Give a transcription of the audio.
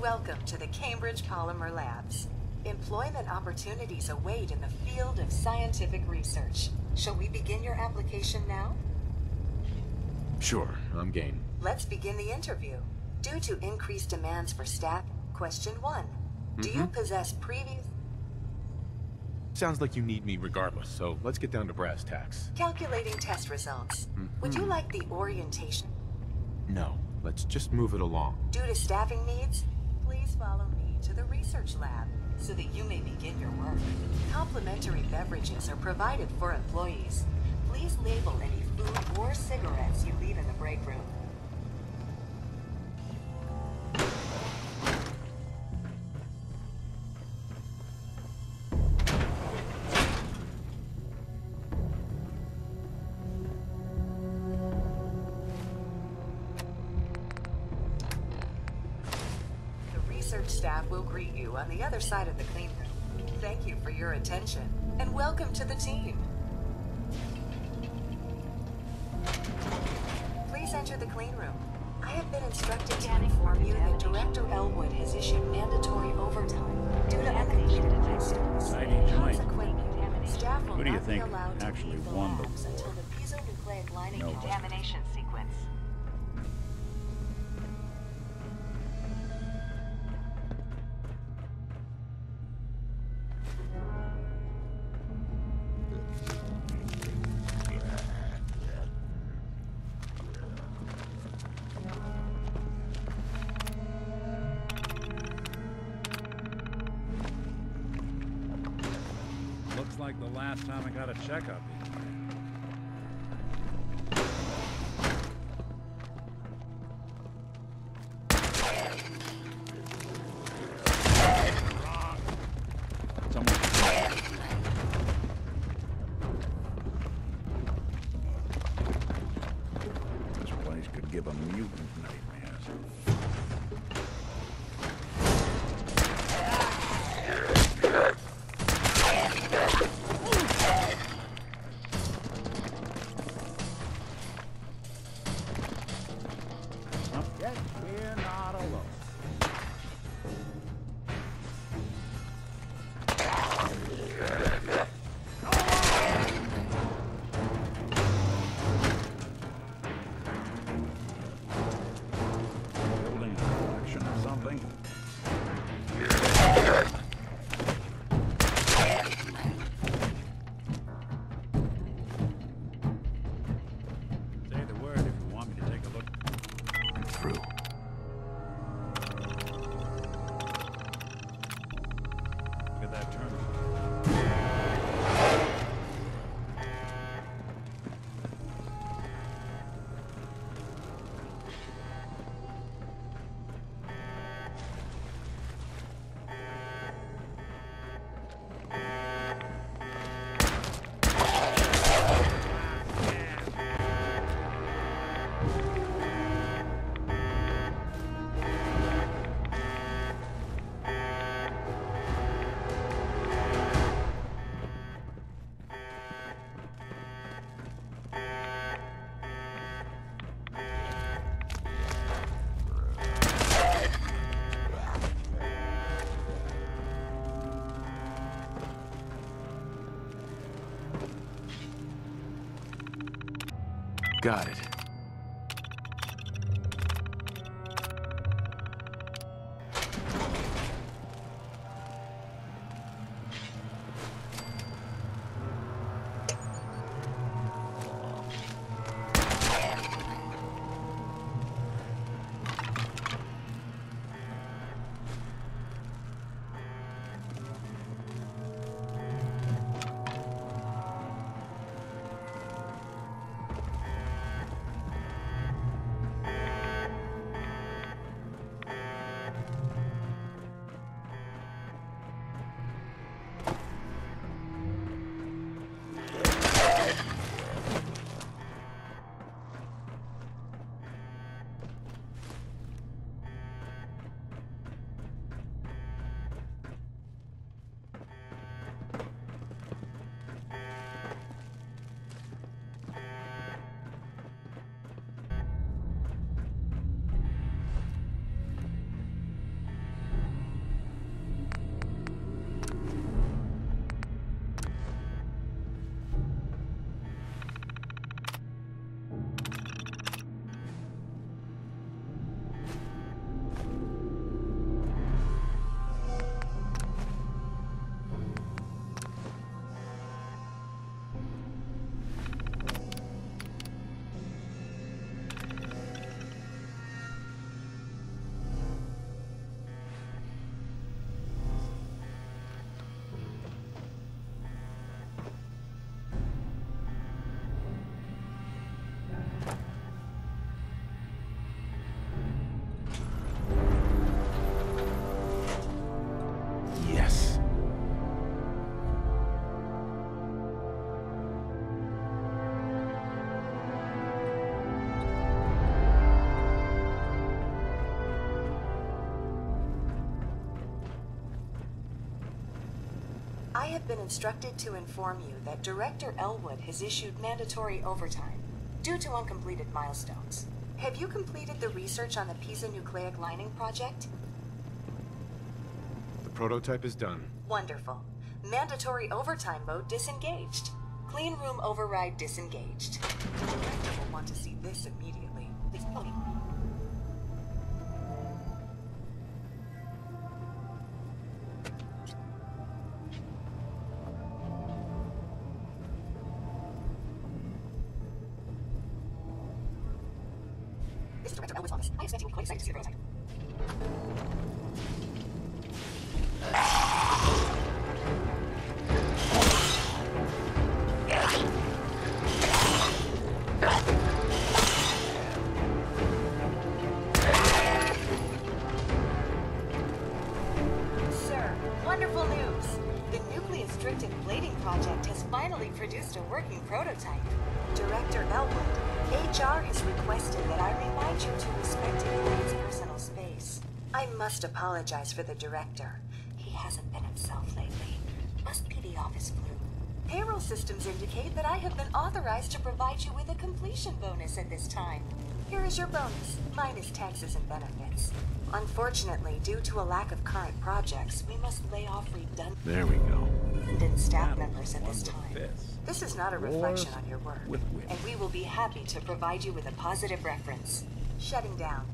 Welcome to the Cambridge Polymer Labs. Employment opportunities await in the field of scientific research. Shall we begin your application now? Sure, I'm game. Let's begin the interview. Due to increased demands for staff, question 1. Do you possess previous... Sounds like you need me regardless, so let's get down to brass tacks. Calculating test results. Would you like the orientation? No, let's just move it along. Due to staffing needs, please follow me to the research lab so that you may begin your work. Complimentary beverages are provided for employees. Please label any food or cigarettes you leave in the break room. Staff will greet you on the other side of the clean room. Thank you for your attention, and welcome to the team. Please enter the clean room. I have been instructed to inform you that Director Elwood has issued mandatory overtime due to uncompleted tests. Consequently, staff will not be allowed to leave the labs until the Piezonucleic Lining contamination sequence. Like the last time I got a checkup. This place could give a mutant nightmare. Got it. I have been instructed to inform you that Director Elwood has issued mandatory overtime due to uncompleted milestones. Have you completed the research on the Piezonucleic Lining project? The prototype is done. Wonderful. Mandatory overtime mode disengaged. Clean room override disengaged. The director will want to see this immediately. This is Director Elwood's office. I expect you will be quite excited to see the prototype. Wonderful news! The Nucleus Stricted Blading project has finally produced a working prototype. Director Bellwood, HR has requested that I remind you to respect everyone's personal space. I must apologize for the director. He hasn't been himself lately. Must be the office flu. Payroll systems indicate that I have been authorized to provide you with a completion bonus at this time. Here is your bonus, minus taxes and benefits. Unfortunately, due to a lack of current projects, we must lay off redundant staff members at this time. This is not a reflection on your work, and we will be happy to provide you with a positive reference. Shutting down.